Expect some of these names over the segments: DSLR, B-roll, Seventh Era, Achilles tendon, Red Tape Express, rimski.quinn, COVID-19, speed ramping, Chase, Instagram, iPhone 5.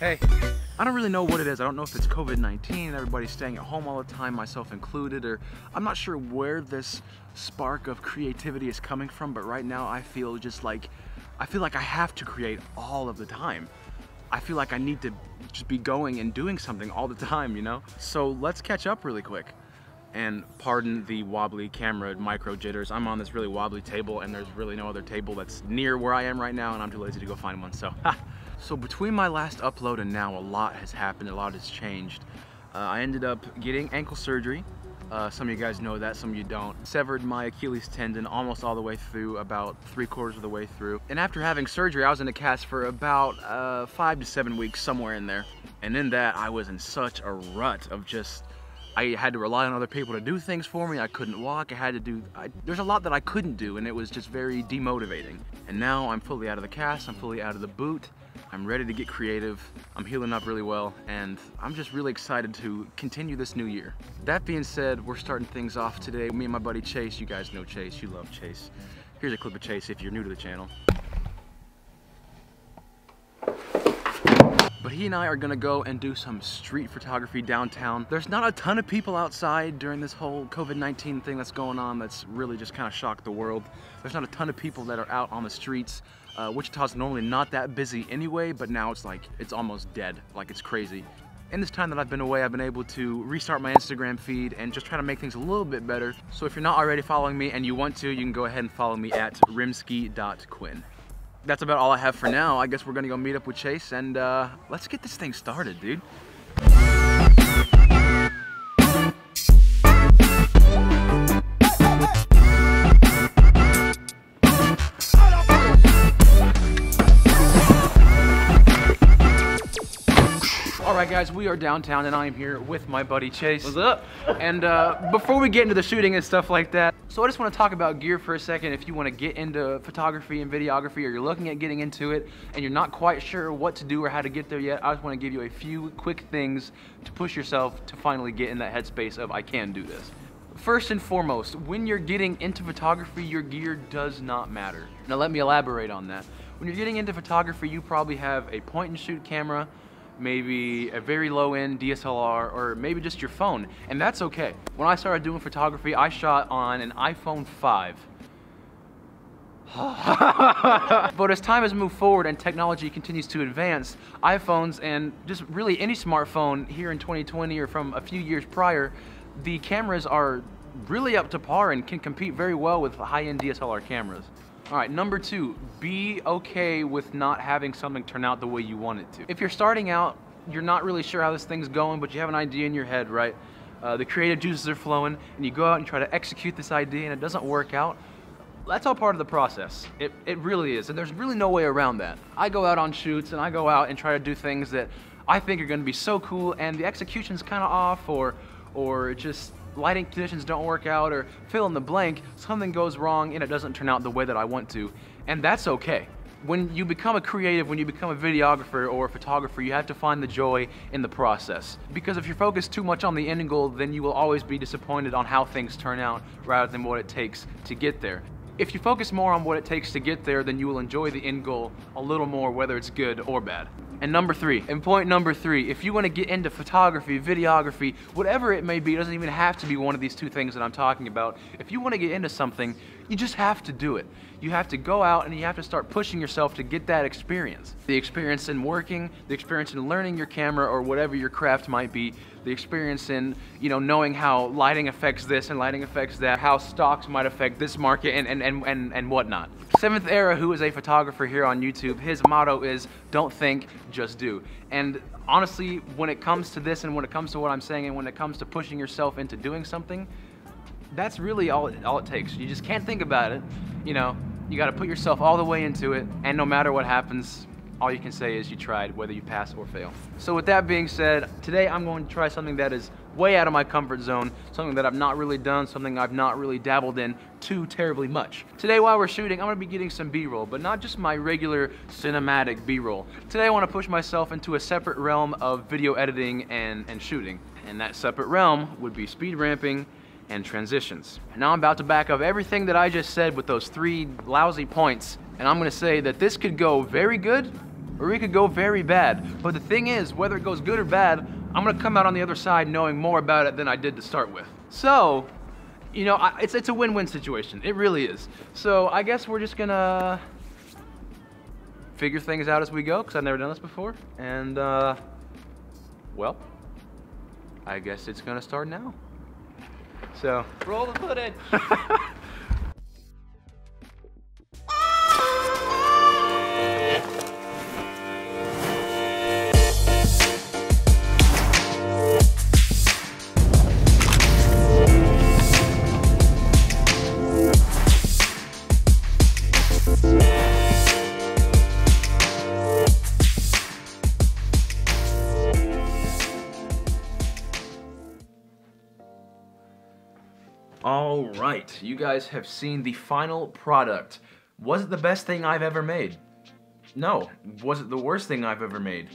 Hey, I don't really know what it is. I don't know if it's COVID-19, everybody's staying at home all the time, myself included, or I'm not sure where this spark of creativity is coming from, but right now I feel just like, I feel like I have to create all of the time. I feel like I need to just be going and doing something all the time, you know? So let's catch up really quick. And pardon the wobbly camera micro jitters. I'm on this really wobbly table and there's really no other table that's near where I am right now and I'm too lazy to go find one, so So between my last upload and now, a lot has happened, a lot has changed. I ended up getting ankle surgery. Some of you guys know that, some of you don't. Severed my Achilles tendon almost all the way through, about 3/4 of the way through. And after having surgery, I was in a cast for about 5 to 7 weeks, somewhere in there. And in that, I was in such a rut of just, I had to rely on other people to do things for me. I couldn't walk, there's a lot that I couldn't do, and it was just very demotivating. And now I'm fully out of the cast, I'm fully out of the boot. I'm ready to get creative, I'm healing up really well, and I'm just really excited to continue this new year. That being said, we're starting things off today. Me and my buddy Chase, you guys know Chase, you love Chase. Here's a clip of Chase if you're new to the channel. But he and I are gonna go and do some street photography downtown. There's not a ton of people outside during this whole COVID-19 thing that's going on that's really just kind of shocked the world. There's not a ton of people that are out on the streets. Wichita's normally not that busy anyway, but now it's like, it's almost dead, like it's crazy. In this time that I've been away, I've been able to restart my Instagram feed and just try to make things a little bit better. So if you're not already following me and you want to, you can go ahead and follow me at rimski.quinn. That's about all I have for now. I guess we're gonna go meet up with Chase and let's get this thing started, dude. Alright guys, we are downtown and I am here with my buddy Chase. What's up? And before we get into the shooting and stuff like that, so I just want to talk about gear for a second. If you want to get into photography and videography, or you're looking at getting into it and you're not quite sure what to do or how to get there yet, I just want to give you a few quick things to push yourself to finally get in that headspace of I can do this. First and foremost, when you're getting into photography, your gear does not matter. Now let me elaborate on that. When you're getting into photography, you probably have a point and shoot camera, maybe a very low-end DSLR, or maybe just your phone, and that's okay. When I started doing photography, I shot on an iPhone 5. But as time has moved forward and technology continues to advance, iPhones and just really any smartphone here in 2020 or from a few years prior, the cameras are really up to par and can compete very well with high-end DSLR cameras. All right, number two, be okay with not having something turn out the way you want it to. If you're starting out, you're not really sure how this thing's going, but you have an idea in your head, right? The creative juices are flowing, and you go out and try to execute this idea, and it doesn't work out. That's all part of the process. It really is, and there's really no way around that. I go out on shoots, and I go out and try to do things that I think are gonna be so cool, and the execution's kinda off, or just, lighting conditions don't work out, or fill in the blank, something goes wrong and it doesn't turn out the way that I want to, and that's okay. When you become a creative, when you become a videographer or a photographer, you have to find the joy in the process. Because if you're focused too much on the end goal, then you will always be disappointed on how things turn out rather than what it takes to get there. If you focus more on what it takes to get there, then you will enjoy the end goal a little more, whether it's good or bad. And number three, and point number three, if you want to get into photography, videography, whatever it may be, it doesn't even have to be one of these two things that I'm talking about. If you want to get into something, you just have to do it. You have to go out and you have to start pushing yourself to get that experience. The experience in working, the experience in learning your camera or whatever your craft might be, the experience in, you know, knowing how lighting affects this and lighting affects that, how stocks might affect this market and whatnot. Seventh Era, who is a photographer here on YouTube, his motto is, don't think, just do. And honestly, when it comes to this and when it comes to what I'm saying and when it comes to pushing yourself into doing something, that's really all it takes. You just can't think about it, you know. You gotta put yourself all the way into it, and no matter what happens, all you can say is you tried, whether you pass or fail. So with that being said, today I'm going to try something that is way out of my comfort zone, something that I've not really done, something I've not really dabbled in too terribly much. Today while we're shooting, I'm gonna be getting some B-roll, but not just my regular cinematic B-roll. Today I wanna push myself into a separate realm of video editing and shooting. And that separate realm would be speed ramping and transitions. And now I'm about to back up everything that I just said with those three lousy points, and I'm gonna say that this could go very good, or it could go very bad. But the thing is, whether it goes good or bad, I'm gonna come out on the other side knowing more about it than I did to start with. So, you know, it's a win-win situation. It really is. So I guess we're just gonna figure things out as we go, because I've never done this before. And, well, I guess it's gonna start now. So, roll the footage. All right, you guys have seen the final product. Was it the best thing I've ever made? No. Was it the worst thing I've ever made?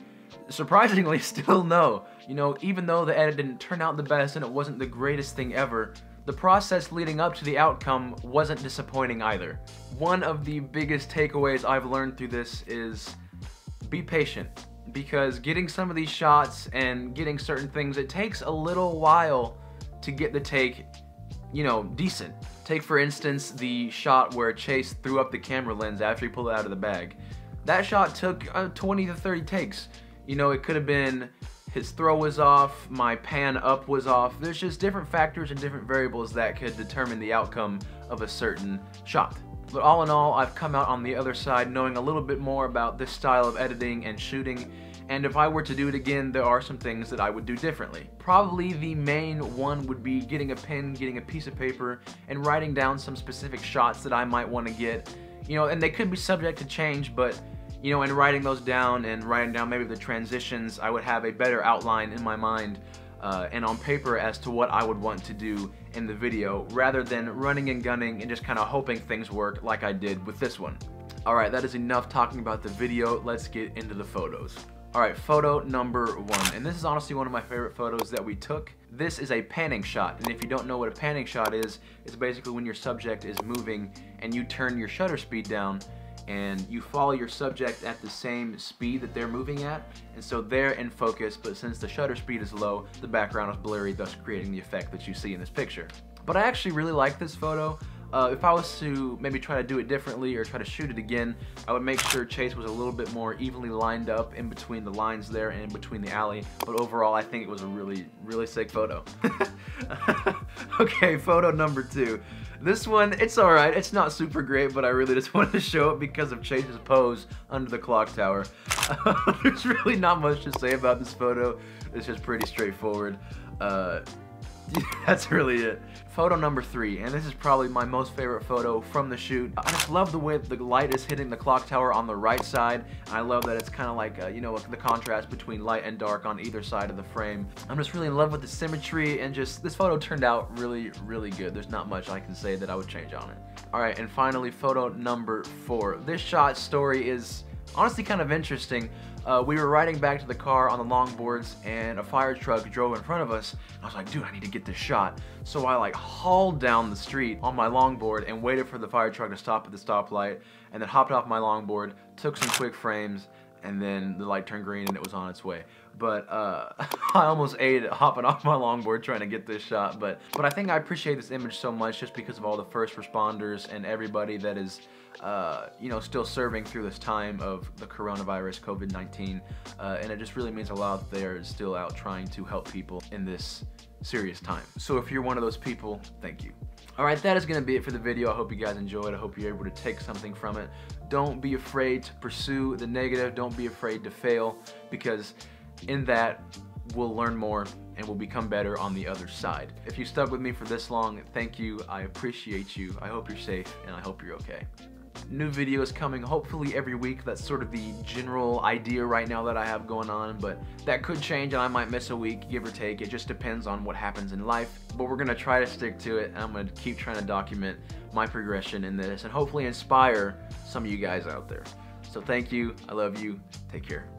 Surprisingly, still no. You know, even though the edit didn't turn out the best and it wasn't the greatest thing ever, the process leading up to the outcome wasn't disappointing either. One of the biggest takeaways I've learned through this is be patient, because getting some of these shots and getting certain things, it takes a little while to get the take, you know, decent. Take for instance the shot where Chase threw up the camera lens after he pulled it out of the bag. That shot took 20 to 30 takes. You know, it could have been his throw was off, my pan up was off. There's just different factors and different variables that could determine the outcome of a certain shot. But all in all, I've come out on the other side knowing a little bit more about this style of editing and shooting. And if I were to do it again, there are some things that I would do differently. Probably the main one would be getting a pen, getting a piece of paper, and writing down some specific shots that I might want to get. You know, and they could be subject to change, but, you know, and writing those down and writing down maybe the transitions, I would have a better outline in my mind and on paper as to what I would want to do in the video, rather than running and gunning and just kind of hoping things work like I did with this one. All right, that is enough talking about the video. Let's get into the photos. All right, photo number one, and this is honestly one of my favorite photos that we took. This is a panning shot, and if you don't know what a panning shot is, it's basically when your subject is moving and you turn your shutter speed down and you follow your subject at the same speed that they're moving at, and so they're in focus, but since the shutter speed is low, the background is blurry, thus creating the effect that you see in this picture. But I actually really like this photo. If I was to maybe try to do it differently or try to shoot it again, I would make sure Chase was a little bit more evenly lined up in between the lines there and in between the alley. But overall, I think it was a really, really sick photo. Okay, photo number two. This one, it's all right. It's not super great, but I really just wanted to show it because of Chase's pose under the clock tower. There's really not much to say about this photo. It's just pretty straightforward. That's really it. Photo number three, and this is probably my most favorite photo from the shoot. I just love the way the light is hitting the clock tower on the right side, and I love that it's kind of like, you know, the contrast between light and dark on either side of the frame. I'm just really in love with the symmetry, and just this photo turned out really, really good. There's not much I can say that I would change on it. All right, and finally, photo number four. This shot's story is honestly kind of interesting. We were riding back to the car on the longboards and a fire truck drove in front of us. I was like, dude, I need to get this shot. So I like hauled down the street on my longboard and waited for the fire truck to stop at the stoplight, and then hopped off my longboard, took some quick frames, and then the light turned green and it was on its way. But I almost ate it hopping off my longboard trying to get this shot. But I think I appreciate this image so much just because of all the first responders and everybody that is, you know, still serving through this time of the coronavirus, COVID-19. And it just really means a lot that they are still out trying to help people in this serious time. So if you're one of those people, thank you. All right, that is gonna be it for the video. I hope you guys enjoyed. I hope you're able to take something from it. Don't be afraid to pursue the negative. Don't be afraid to fail, because in that, we'll learn more and we'll become better on the other side. If you stuck with me for this long, thank you. I appreciate you. I hope you're safe and I hope you're okay. New videos coming hopefully every week. That's sort of the general idea right now that I have going on, but that could change and I might miss a week, give or take. It just depends on what happens in life, but we're gonna try to stick to it and I'm gonna keep trying to document my progression in this and hopefully inspire some of you guys out there. So thank you, I love you, take care.